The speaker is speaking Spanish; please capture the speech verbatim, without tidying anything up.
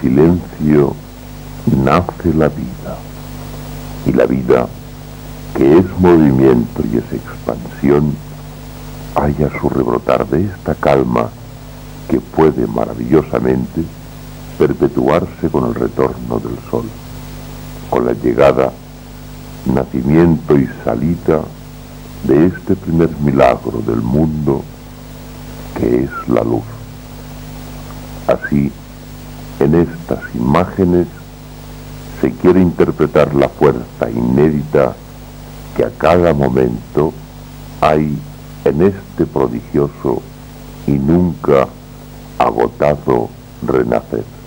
silencio nace la vida, y la vida, que es movimiento y es expansión, halla su rebrotar de esta calma que puede maravillosamente perpetuarse con el retorno del sol, con la llegada, nacimiento y salida de este primer milagro del mundo que es la luz. Así, en estas imágenes se quiere interpretar la fuerza inédita que a cada momento hay en este prodigioso y nunca agotado renacer.